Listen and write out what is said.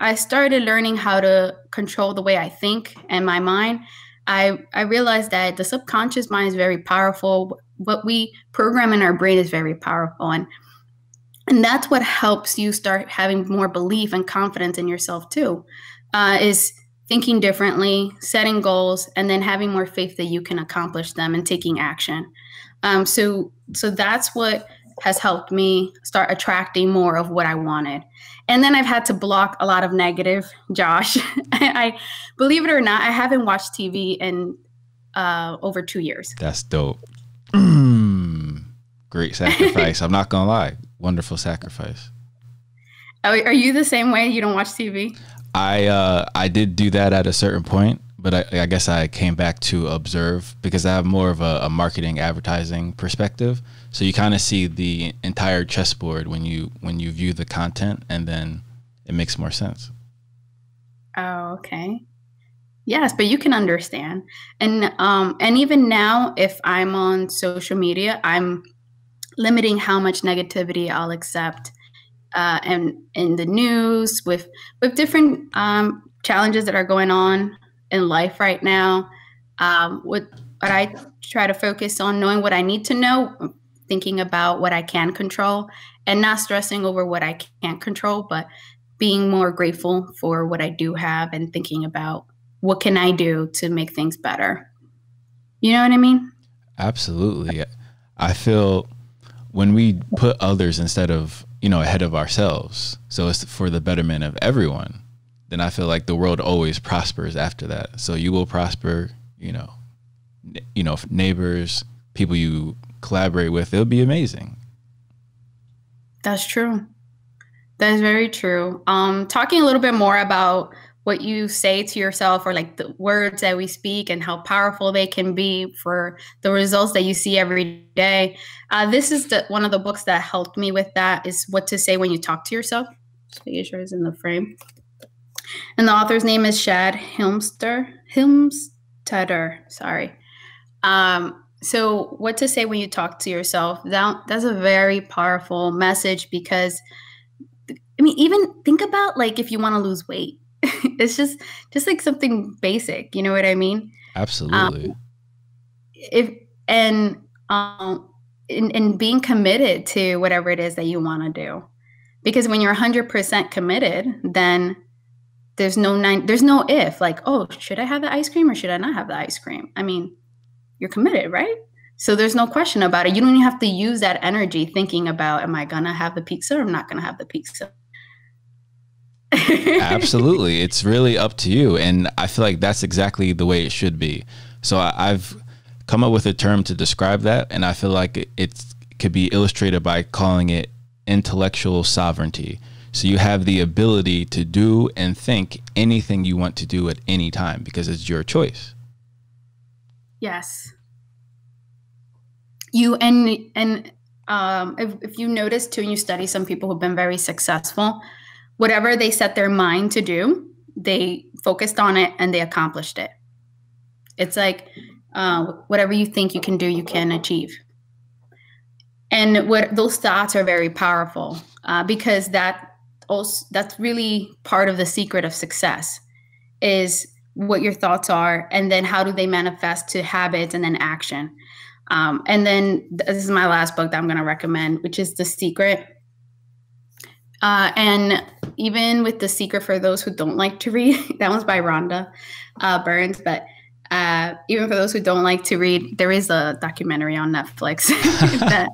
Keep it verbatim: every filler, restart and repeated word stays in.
I started learning how to control the way I think and my mind, I, I realized that the subconscious mind is very powerful. What we program in our brain is very powerful. And, and that's what helps you start having more belief and confidence in yourself too, uh, is thinking differently, setting goals, and then having more faith that you can accomplish them and taking action. Um, so, so that's what has helped me start attracting more of what I wanted. And then I've had to block a lot of negative Josh. I, I believe it or not, I haven't watched T V in uh, over two years. That's dope. Mm, great sacrifice. I'm not gonna lie. Wonderful sacrifice. Are, are you the same way? You don't watch T V? I uh, I did do that at a certain point, but I, I guess I came back to observe because I have more of a, a marketing advertising perspective. So you kind of see the entire chessboard when you when you view the content, and then it makes more sense. Oh, okay. Yes, but you can understand. And um, and even now, if I'm on social media, I'm limiting how much negativity I'll accept. Uh, and in the news with with different um, challenges that are going on in life right now, um, what, what I try to focus on knowing what I need to know, thinking about what I can control, and not stressing over what I can't control, but being more grateful for what I do have and thinking about what can I do to make things better. You know what I mean? Absolutely. I feel when we put others instead of, you know, ahead of ourselves, so it's for the betterment of everyone, then I feel like the world always prospers after that. So you will prosper, you know, you know, neighbors, people you collaborate with, it'll be amazing. That's true. That is very true. Um, talking a little bit more about what you say to yourself, or like the words that we speak and how powerful they can be for the results that you see every day. Uh, this is the, one of the books that helped me with that is What to Say When You Talk to Yourself. Just making sure it's in the frame. And the author's name is Shad Helmstetter. Helmstetter, sorry. Um, so What to Say When You Talk to Yourself. That, that's a very powerful message because, I mean, even think about like if you want to lose weight. It's just just like something basic, you know what I mean? Absolutely. Um, if and um and, and being committed to whatever it is that you want to do, because when you're one hundred percent committed, then there's no nine, there's no if like, oh, should I have the ice cream or should I not have the ice cream? I mean, you're committed, right? So there's no question about it. You don't even have to use that energy thinking about, am I gonna have the pizza or I'm not gonna have the pizza? Absolutely. It's really up to you. And I feel like that's exactly the way it should be. So I, I've come up with a term to describe that. And I feel like it, it could be illustrated by calling it intellectual sovereignty. So you have the ability to do and think anything you want to do at any time because it's your choice. Yes. You and, and um, if, if you notice too, and you study some people who've been very successful, whatever they set their mind to do, they focused on it and they accomplished it. It's like uh, whatever you think you can do, you can achieve. And what those thoughts are very powerful uh, because that also, that's really part of the secret of success is what your thoughts are and then how do they manifest to habits and then action. Um, and then this is my last book that I'm going to recommend, which is The Secret. Uh, and even with The Secret, for those who don't like to read, that one's by Rhonda uh, Burns, but uh, even for those who don't like to read, there is a documentary on Netflix. that,